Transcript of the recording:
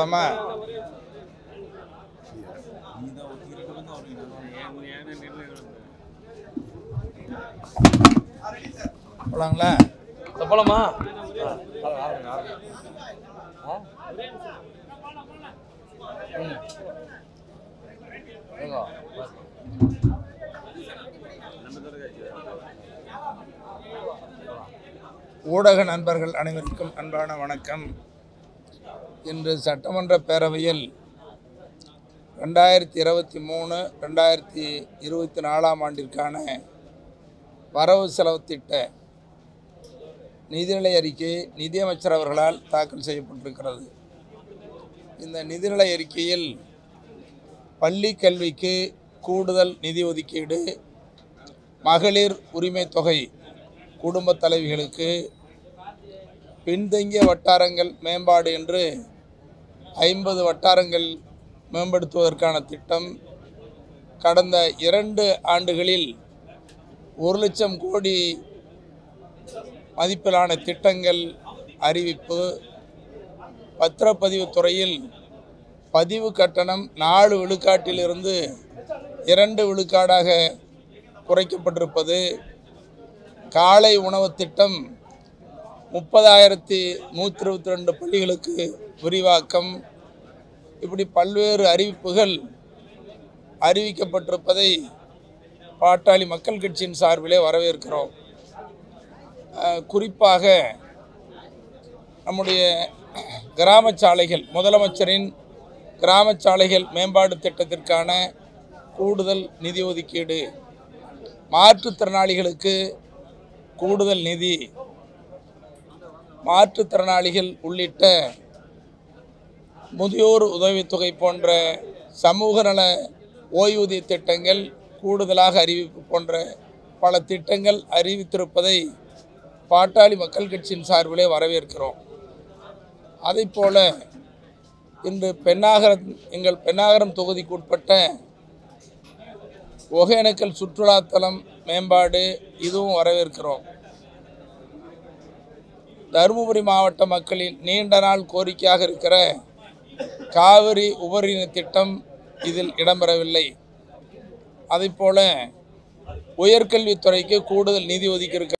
போடாம போலாங்களா? போலாமா? ஊடக நண்பர்கள் அனைவருக்கும் அன்பான வணக்கம். இன்று சட்டமன்ற பேரவையில் 2023-2024 ஆண்டிற்கான வரவு செலவு திட்ட நிதிநிலை அறிக்கை நிதியமைச்சர் அவர்களால் தாக்கல் செய்யப்பட்டிருக்கிறது. இந்த நிதிநிலை அறிக்கையில் பள்ளி கல்விக்கு கூடுதல் நிதி ஒதுக்கீடு, மகளிர் உரிமை தொகை குடும்பத் தலைவிகளுக்கு, பின்தங்கிய வட்டாரங்கள் மேம்பாடு என்று 50 வட்டாரங்கள் மேம்படுத்துவதற்கான திட்டம், கடந்த 2 ஆண்டுகளில் 1,00,000 கோடி மதிப்பிலான திட்டங்கள் அறிவிப்பு, பத்திரப்பதிவு துறையில் பதிவு கட்டணம் 4 விழுக்காட்டிலிருந்து 2 விழுக்காடாக குறைக்கப்பட்டிருப்பது, காலை உணவு திட்டம் 30,122 பள்ளிகளுக்கு விரிவாக்கம், இப்படி பல்வேறு அறிவிப்புகள் அறிவிக்கப்பட்டிருப்பதை பாட்டாளி மக்கள் கட்சியின் சார்பிலே வரவேற்கிறோம். குறிப்பாக நம்முடைய கிராம சாலைகள், முதலமைச்சரின் கிராம சாலைகள் மேம்பாடு திட்டத்திற்கான கூடுதல் நிதி ஒதுக்கீடு, மாற்றுத்திறனாளிகளுக்கு கூடுதல் நிதி, மாற்றுத்திறனாளிகள் உள்ளிட்ட முதியோர் உதவித்தொகை போன்ற சமூக நல ஓய்வூதிய திட்டங்கள் கூடுதலாக அறிவிப்பு போன்ற பல திட்டங்கள் அறிவித்திருப்பதை பாட்டாளி மக்கள் கட்சியின் சார்பிலே வரவேற்கிறோம். அதை போல இன்று எங்கள் பெண்ணாகரம் தொகுதிக்குட்பட்ட ஒகேனக்கல் சுற்றுலாத்தலம் மேம்பாடு, இதுவும் வரவேற்கிறோம். தருமபுரி மாவட்ட மக்களின் நீண்ட நாள் கோரிக்கையாக இருக்கிற காவிரி உபரிநீர் திட்டம் இதில் இடம்பெறவில்லை. அதே போல உயர்கல்வித்துறைக்கு கூடுதல் நிதி ஒதுக்கி